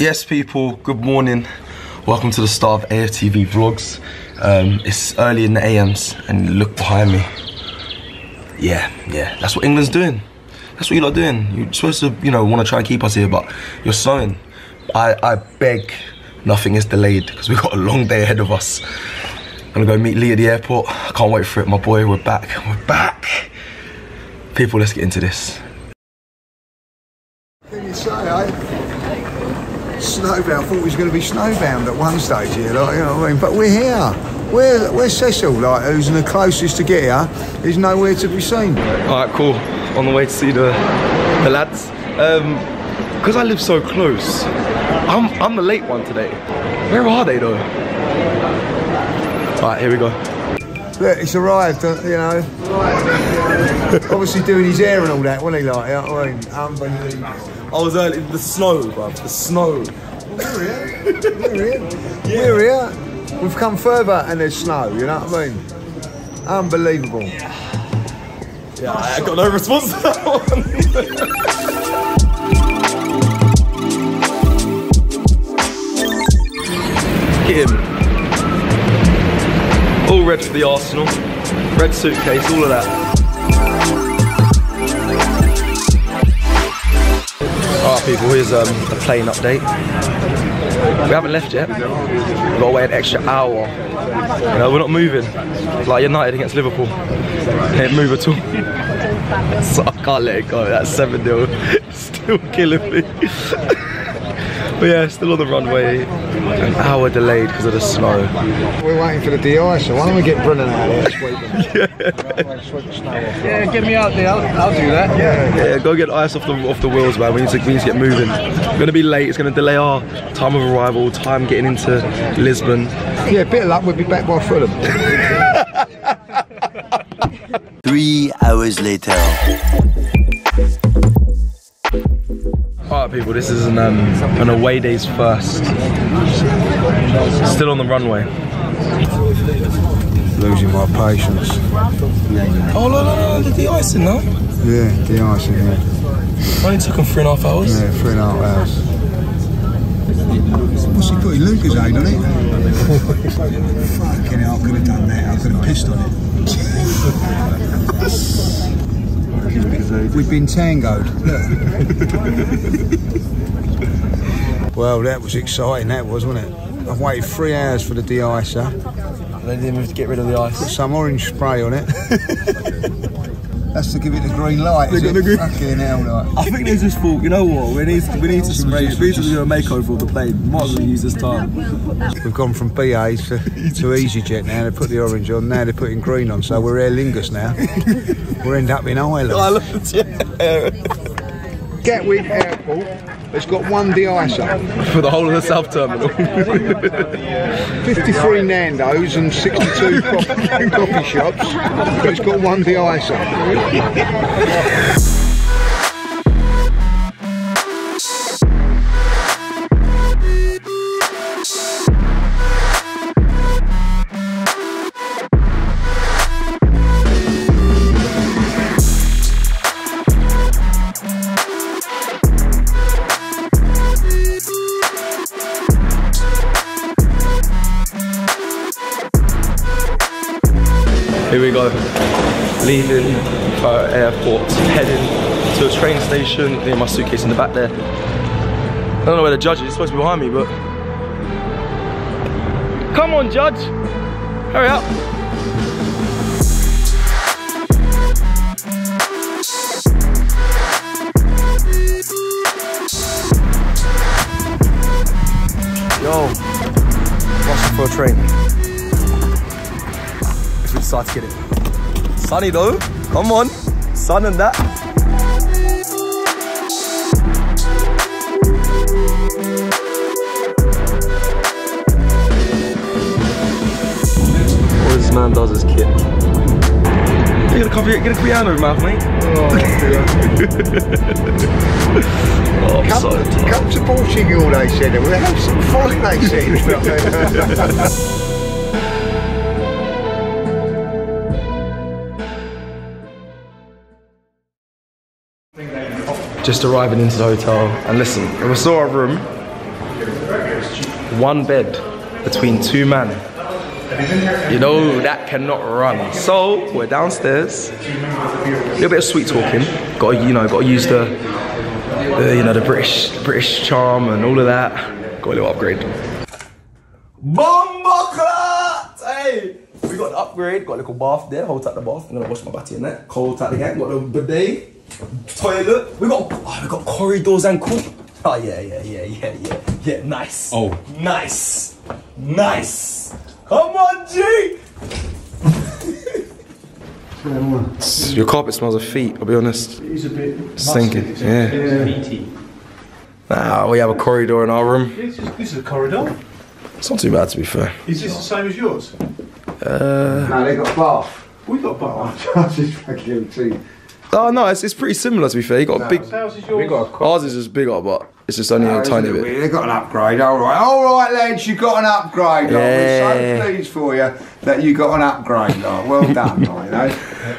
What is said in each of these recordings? Yes, people, good morning. Welcome to the Star of AFTV Vlogs. It's early in the AMs, and look behind me. Yeah, that's what England's doing. That's what you lot are doing. You're supposed to, you know, want to try and keep us here, but you're sowing. I beg nothing is delayed, because we've got a long day ahead of us. I'm gonna go meet Lee at the airport. I can't wait for it, my boy. We're back. People, let's get into this. Did you say, eh? Snowbound. I thought we was gonna be snowbound at one stage here, like, you know what I mean? But we're here. Where's Cecil, like, who's the closest to get here, is nowhere to be seen. All right, cool. On the way to see the lads. Because I live so close, I'm the late one today. Where are they, though? All right, here we go. Look, he's arrived, you know. Obviously doing his hair and all that, wasn't he, like? You know what I mean? Unbelievable. I was early. The snow, bruv. The snow. We're here. We've come further and there's snow, you know what I mean? Unbelievable. Yeah, I got no response to that one. Get him. All red for the Arsenal. Red suitcase, all of that. Alright people, here's a plane update. We haven't left yet. We've got to wait an extra hour. You know, we're not moving. Like United against Liverpool. They didn't move at all. So I can't let it go. That 7-0 is still killing me. But yeah, still on the runway. An hour delayed because of the snow. We're waiting for the de-icer. Why don't we get Brennan out of here? Yeah, get me out there. I'll do that. Yeah, go get ice off the wheels, man. We need to get moving. We're gonna be late. It's gonna delay our time of arrival, time getting into Lisbon. Yeah, bit of luck. We'll be back by Fulham. 3 hours later. Alright people, this is an away day's first. Still on the runway. Losing my patience. Oh no, the de-icing now? Yeah, de-icing, yeah. Only took him 3.5 hours? Yeah, 3.5 hours. What's he got? He Lucas aid on it? Fucking hell, I could have done that. I could have pissed on it. We've been tangoed. Well, that was exciting, that was, wasn't it? I've waited 3 hours for the de-icer. They didn't have to get rid of the ice. Put some orange spray on it. That's to give it the green light. Fucking hell, like. I think they just thought, you know what, we need to spray it. We need to do a makeover of the plane. Might as well use this time. We've gone from BA to EasyJet now. They put the orange on, now they're putting green on, so we're Aer Lingus now. We'll end up in Ireland. Gatwick Airport has got one de-icer. For the whole of the South Terminal. 53 Nando's and 62 coffee shops, but it's got one de-icer. Here we go, leaving our airport, heading to a train station, leaving my suitcase in the back there. I don't know where the judge is, it's supposed to be behind me, but... Come on, judge! Hurry up! Yo, rushing for a train. Start to get it. Sunny though, come on, sun and that. All this man does is kick. You gotta cover it, get a piano in mouth, mate. Oh, I'm so tired. Come to Portugal, they said. We'll have some fun, they said. Just arriving into the hotel, and listen, we saw our room, one bed between two men. You know, that cannot run. So we're downstairs, a little bit of sweet talking. Got to use the British charm and all of that. Got a little upgrade. Bomboclat! Hey! We got an upgrade, got a little bath there, hold tight the bath. I'm gonna wash my body in there. Cold tight again, got a bidet, toilet. We got corridors and cool. Oh yeah, nice. Oh. Nice. Come on, G! Your carpet smells of feet, I'll be honest. It's a bit stinking. Yeah. Nah, we have a corridor in our room. This is a corridor. It's not too bad, to be fair. Is this the same as yours? No, they got a bath. We got a bath. Oh no, it's pretty similar, to be fair. You got a big. Ours is yours. Ours is as big, but it's just only a tiny bit. They got an upgrade. All right, lads, you got an upgrade. Yeah. We're so pleased for you that you got an upgrade. Well done,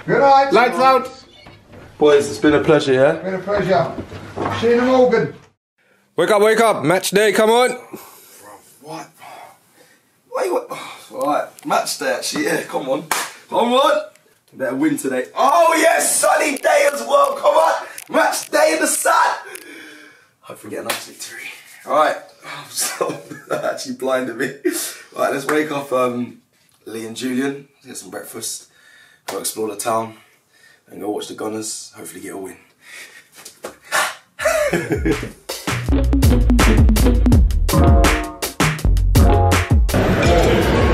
Good night, lights out. Boys, it's been a pleasure. Yeah. Been a pleasure. See you in the morning. Wake up, match day. Come on. What? Wait. Alright, match day actually, yeah, come on. Better win today. Oh yes, sunny day as well, come on. Match day in the sun. Hopefully get a nice victory. Alright, that actually blinded me. Alright, let's wake up Lee and Julian, let's get some breakfast, go explore the town, and go watch the Gunners, hopefully get a win.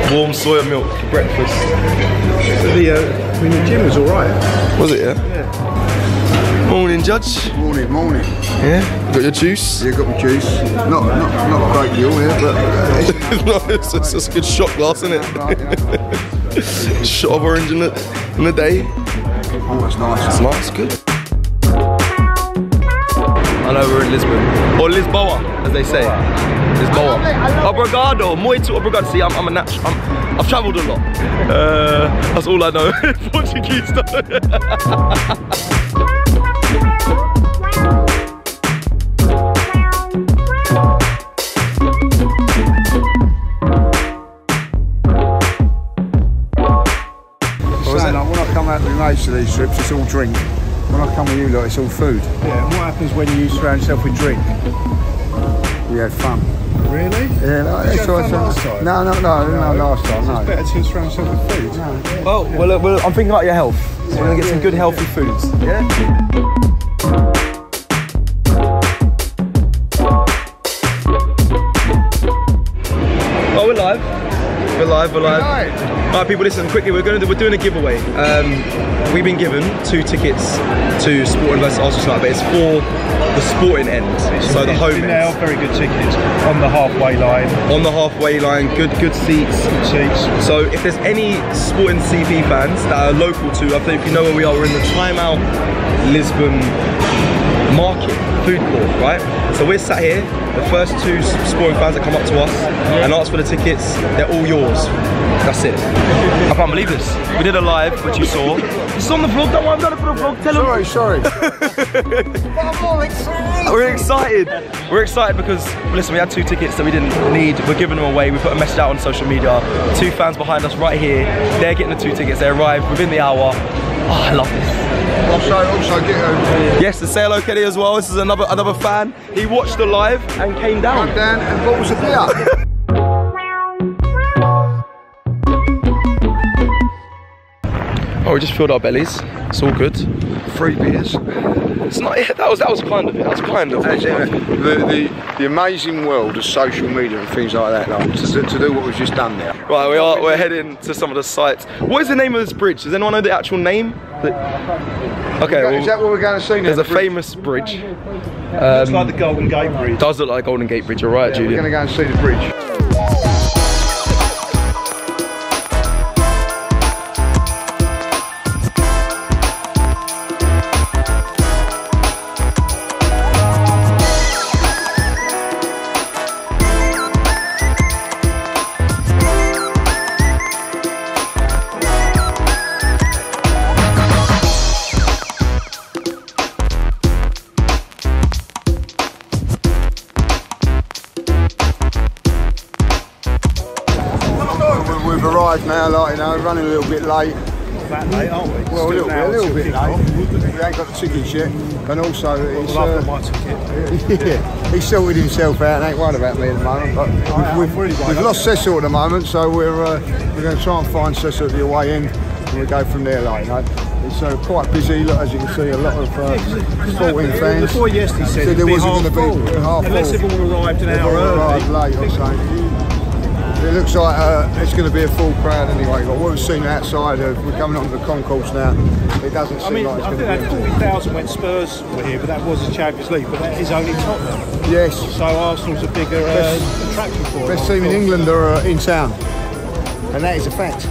Warm soya milk for breakfast. The gym was alright. Was it, yeah? Yeah. Morning, Judge. Morning. Yeah? Got your juice? Yeah, got my juice. Not a great deal, yeah, but... it's a good shot glass, isn't it? Shot of orange in the day. Oh, that's nice. It's nice, good. I know we're in Lisbon. Or Lisboa, as they say. Lisboa. Obrigado, muito obrigado. See, I'm a natural. I've travelled a lot. That's all I know. Portuguese stuff. Like, when I come out with the mates to these trips, it's all drink. When I come with you lot, it's all food. Yeah. And what happens when you surround yourself with drink? We had fun. Really? Yeah, last time? No, last time, no. It's better to surround yourself with food. No. Yeah. Well, I'm thinking about your health. So we're going to get some good healthy foods. Yeah? Oh, we're live. We're live. Alright people, listen, quickly, we're doing a giveaway. We've been given 2 tickets to Sporting vs Arsenal tonight, but it's for the Sporting end, so the home end. Now, very good tickets, on the halfway line. On the halfway line, good seats. So if there's any Sporting CP fans that are local to, I think you know where we are, we're in the Timeout Lisbon market, food court, right? So we're sat here, the first 2 Sporting fans that come up to us and ask for the tickets, they're all yours. That's it. I can't believe this. We did a live, which you saw. It's on the vlog, don't worry, I'm done for the vlog, tell them. Sorry. I'm all excited. We're excited because, listen, we had 2 tickets that we didn't need. We're giving them away. We put a message out on social media. 2 fans behind us right here, they're getting the 2 tickets. They arrived within the hour. Oh, I love this. Also get over. Yes, to say hello, Kelly, as well. This is another fan. He watched the live and came down. And bought us a beer. Oh, we just filled our bellies. It's all good. 3 beers. It's not. Yeah, that was kind of it. The amazing world of social media and things like that. Like, to do what we've just done there. Right, we're heading to some of the sites. What is the name of this bridge? Does anyone know the actual name? Okay, well, is that what we're going to see now? There's a famous bridge. Looks like the Golden Gate Bridge. Does look like Golden Gate Bridge, you're right, Julian. We're going to go and see the bridge. surprised me a lot, you know, running a little bit late. Not that late, aren't we? Well, a little bit late. We ain't got the tickets yet. And also, he's sorted himself out and ain't worried about me at the moment. But we've lost Cecil at the moment, so we're going to try and find Cecil the away end, and we go from there, like, you know. So quite busy, look, as you can see, a lot of Sporting fans. Before yesterday said there wasn't going to be half unless everyone arrived an hour early. Late or something. It looks like it's going to be a full crowd anyway. But what we've seen outside, we're coming onto the concourse now. It doesn't seem like it's going to be. I think they had 40,000 when Spurs were here, but that was the Champions League. But that is only Tottenham. Yes. So Arsenal's a bigger attraction for them. Best team in England are in town, and that is a fact.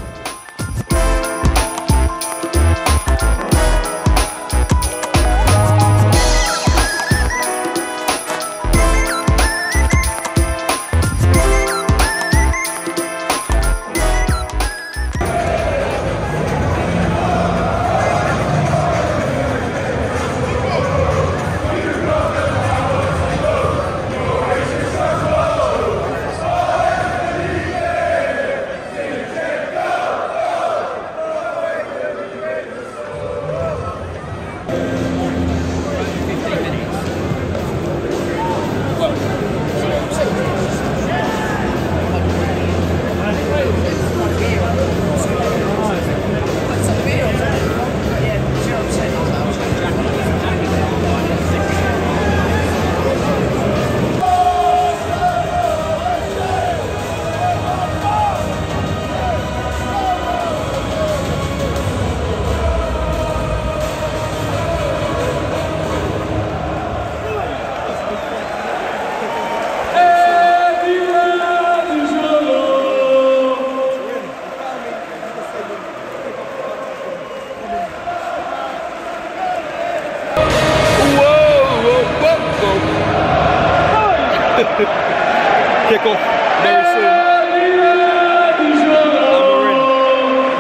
Kick off very soon.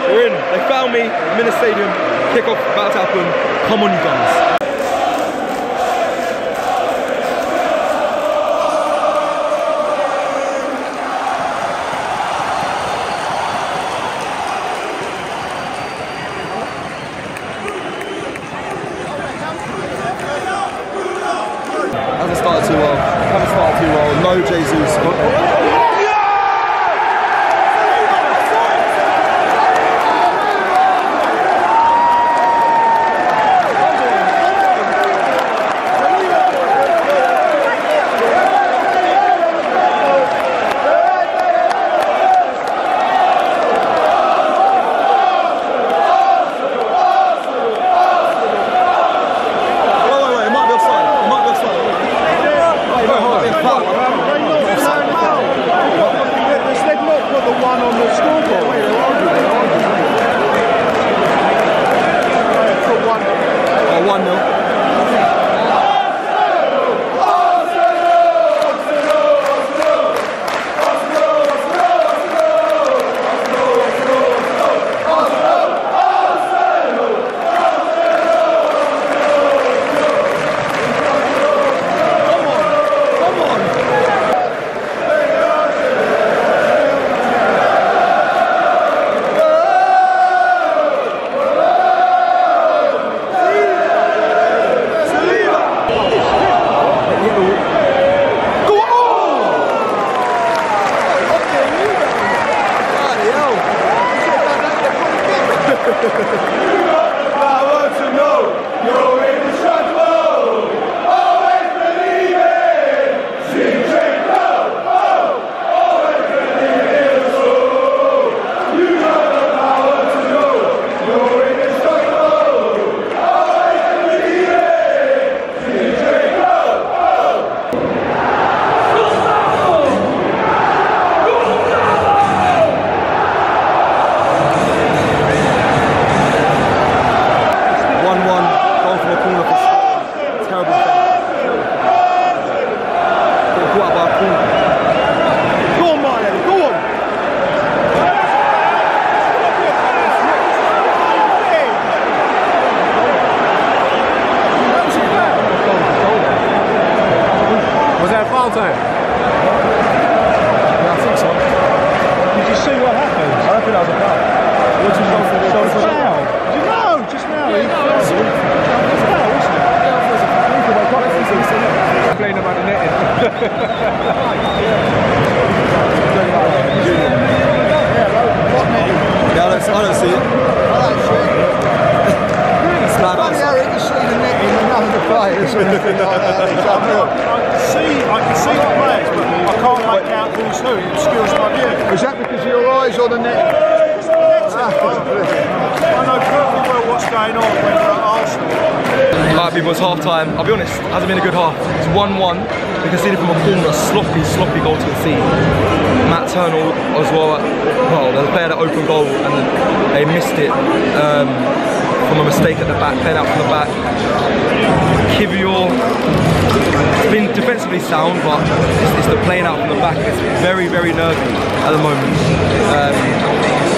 We're in. They found me. I'm in the stadium. Kick off about to happen. Come on, you guys. Yeah, I think so. Did you see what happened? I don't think that was a saying about the netting. Yeah, I don't see it. Players and everything like that. I can see the players, but I can't make out who's who. It obscures my view. Is that because of your eyes on the net? I know perfectly well what's going on when we're at Arsenal. Alright people, it's half time. I'll be honest, it hasn't been a good half. It's 1-1. We can see it from a corner, sloppy goal to the sea. Matt Turner as well. Well, there's a player that opened goal and they missed it. From a mistake at the back, played out from the back. Kibior has been defensively sound, but it's the playing out from the back. It's very nervy at the moment.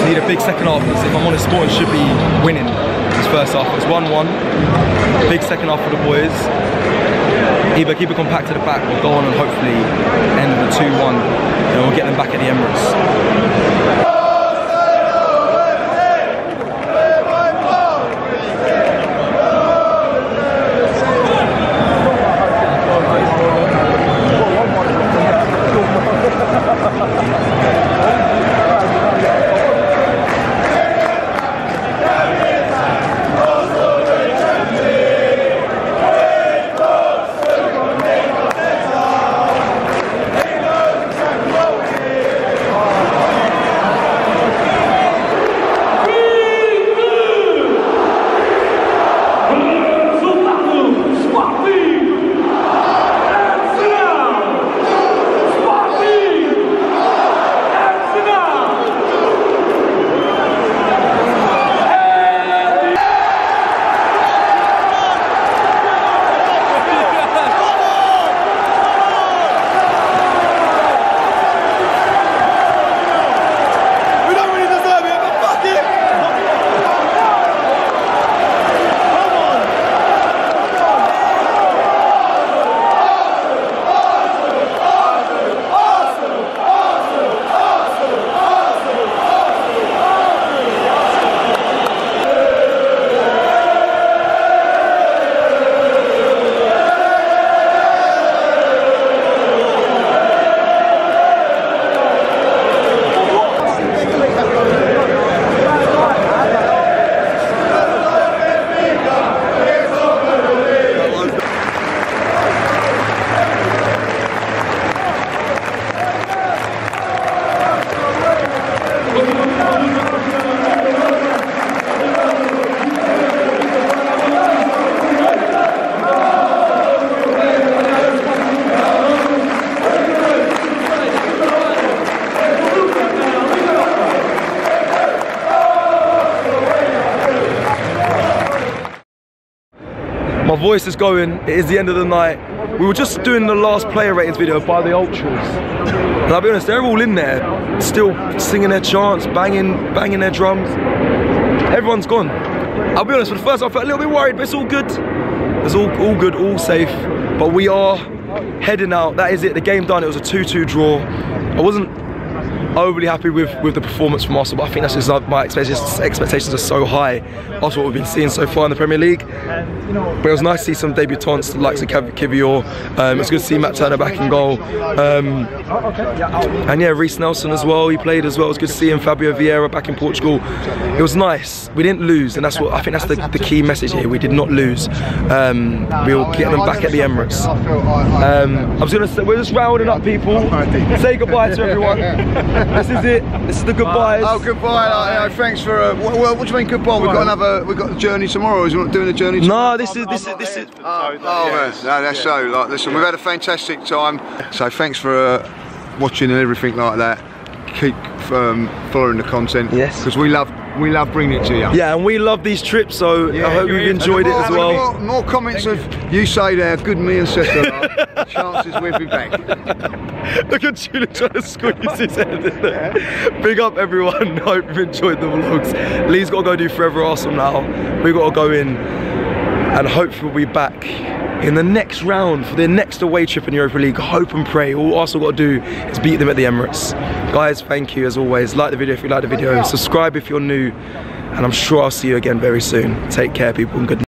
Need a big second half, because if I'm honest, Sporting should be winning this first half. It's 1-1, big second half for the boys. Either keep it compact to the back or go on and hopefully end the 2-1 and we'll get them back at the Emirates. My voice is going, it is the end of the night. We were just doing the last player ratings video by the Ultras. And I'll be honest, they're all in there, still singing their chants, banging their drums. Everyone's gone. I'll be honest, for the first I felt a little bit worried, but it's all good. It's all good, all safe. But we are heading out, that is it, the game done. It was a 2-2 draw. I wasn't overly happy with the performance from Arsenal, but I think that's just my expectations are so high after what we've been seeing so far in the Premier League. But it was nice to see some debutants like Kibior. It's good to see Matt Turner back in goal. And yeah, Reece Nelson as well, he played as well. It was good to see him, Fabio Vieira back in Portugal. It was nice, we didn't lose, and that's what I think that's the key message here. We did not lose. We'll get them back at the Emirates. We're just rounding up people. Say goodbye to everyone. This is it. This is the goodbyes. Oh, goodbye. Thanks for. Well, what do you mean goodbye? We've got a journey tomorrow. Is not doing a journey tomorrow? No, this is. Listen, we've had a fantastic time. So thanks for watching and everything like that. Keep following the content. Yes. Because we love bringing it to you. Yeah, and we love these trips. So yeah, I hope you've enjoyed it as well. More comments of you say there, good me and sister. Chances we'll be back. Look at Julie trying to squeeze his head in there. Yeah. Big up everyone, hope you've enjoyed the vlogs. Lee's got to go do Forever Arsenal now. We've got to go in and hope we'll be back in the next round for their next away trip in Europa League. Hope and pray. All Arsenal got to do is beat them at the Emirates. Guys, thank you as always. Like the video if you like the video. Subscribe if you're new. And I'm sure I'll see you again very soon. Take care people and good night.